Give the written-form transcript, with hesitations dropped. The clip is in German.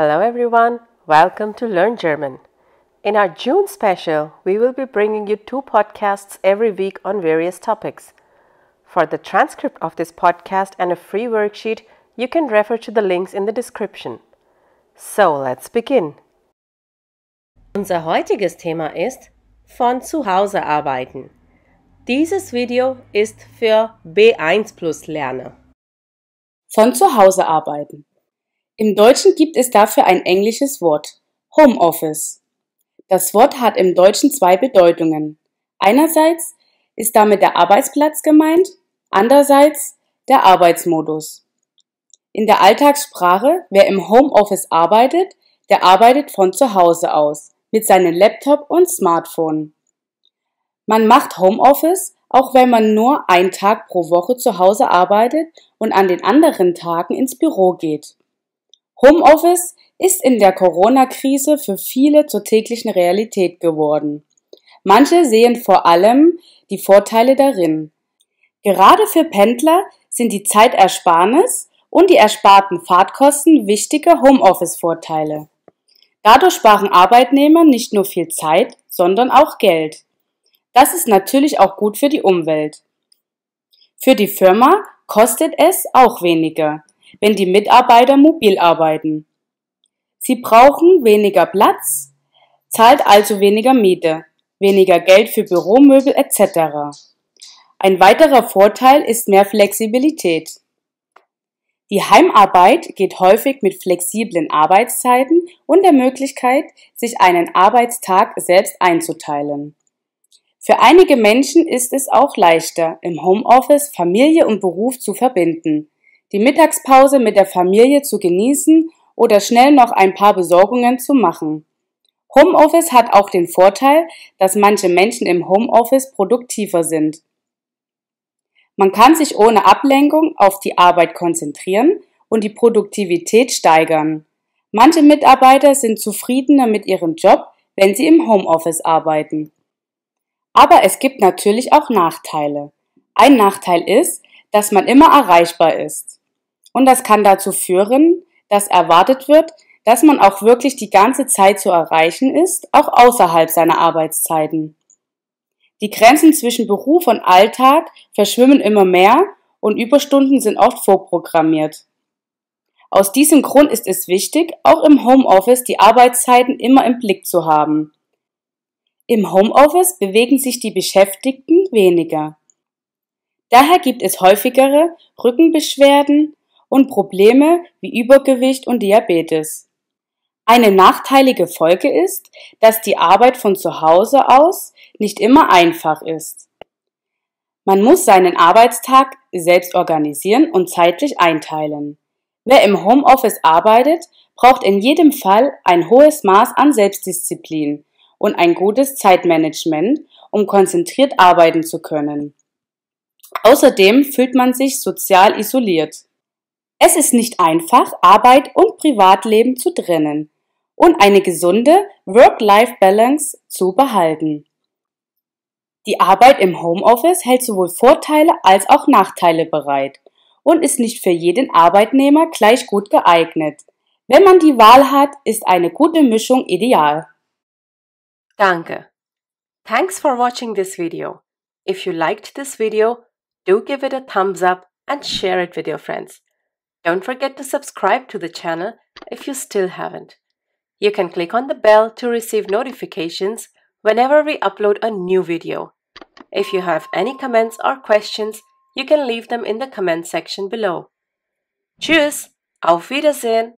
Hello everyone, welcome to Learn German. In our June special, we will be bringing you two podcasts every week on various topics. For the transcript of this podcast and a free worksheet, you can refer to the links in the description. So, let's begin. Unser heutiges Thema ist von zu Hause arbeiten. Dieses Video ist für B1+ Lerner. Von zu Hause arbeiten. Im Deutschen gibt es dafür ein englisches Wort, Homeoffice. Das Wort hat im Deutschen zwei Bedeutungen. Einerseits ist damit der Arbeitsplatz gemeint, andererseits der Arbeitsmodus. In der Alltagssprache, wer im Homeoffice arbeitet, der arbeitet von zu Hause aus, mit seinem Laptop und Smartphone. Man macht Homeoffice, auch wenn man nur einen Tag pro Woche zu Hause arbeitet und an den anderen Tagen ins Büro geht. Homeoffice ist in der Corona-Krise für viele zur täglichen Realität geworden. Manche sehen vor allem die Vorteile darin. Gerade für Pendler sind die Zeitersparnis und die ersparten Fahrtkosten wichtige Homeoffice-Vorteile. Dadurch sparen Arbeitnehmer nicht nur viel Zeit, sondern auch Geld. Das ist natürlich auch gut für die Umwelt. Für die Firma kostet es auch weniger, wenn die Mitarbeiter mobil arbeiten. Sie brauchen weniger Platz, zahlt also weniger Miete, weniger Geld für Büromöbel etc. Ein weiterer Vorteil ist mehr Flexibilität. Die Heimarbeit geht häufig mit flexiblen Arbeitszeiten und der Möglichkeit, sich einen Arbeitstag selbst einzuteilen. Für einige Menschen ist es auch leichter, im Homeoffice Familie und Beruf zu verbinden, die Mittagspause mit der Familie zu genießen oder schnell noch ein paar Besorgungen zu machen. Homeoffice hat auch den Vorteil, dass manche Menschen im Homeoffice produktiver sind. Man kann sich ohne Ablenkung auf die Arbeit konzentrieren und die Produktivität steigern. Manche Mitarbeiter sind zufriedener mit ihrem Job, wenn sie im Homeoffice arbeiten. Aber es gibt natürlich auch Nachteile. Ein Nachteil ist, dass man immer erreichbar ist. Und das kann dazu führen, dass erwartet wird, dass man auch wirklich die ganze Zeit zu erreichen ist, auch außerhalb seiner Arbeitszeiten. Die Grenzen zwischen Beruf und Alltag verschwimmen immer mehr und Überstunden sind oft vorprogrammiert. Aus diesem Grund ist es wichtig, auch im Homeoffice die Arbeitszeiten immer im Blick zu haben. Im Homeoffice bewegen sich die Beschäftigten weniger. Daher gibt es häufigere Rückenbeschwerden und Probleme wie Übergewicht und Diabetes. Eine nachteilige Folge ist, dass die Arbeit von zu Hause aus nicht immer einfach ist. Man muss seinen Arbeitstag selbst organisieren und zeitlich einteilen. Wer im Homeoffice arbeitet, braucht in jedem Fall ein hohes Maß an Selbstdisziplin und ein gutes Zeitmanagement, um konzentriert arbeiten zu können. Außerdem fühlt man sich sozial isoliert. Es ist nicht einfach, Arbeit und Privatleben zu trennen und eine gesunde Work-Life-Balance zu behalten. Die Arbeit im Homeoffice hält sowohl Vorteile als auch Nachteile bereit und ist nicht für jeden Arbeitnehmer gleich gut geeignet. Wenn man die Wahl hat, ist eine gute Mischung ideal. Danke. Thanks for watching this video. If you liked this video, do give it a thumbs up and share it with your friends. Don't forget to subscribe to the channel if you still haven't. You can click on the bell to receive notifications whenever we upload a new video. If you have any comments or questions, you can leave them in the comment section below. Tschüss, auf Wiedersehen!